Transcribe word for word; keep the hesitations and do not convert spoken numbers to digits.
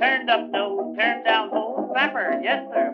Turned up nose, turned down hole, flapper, yes sir.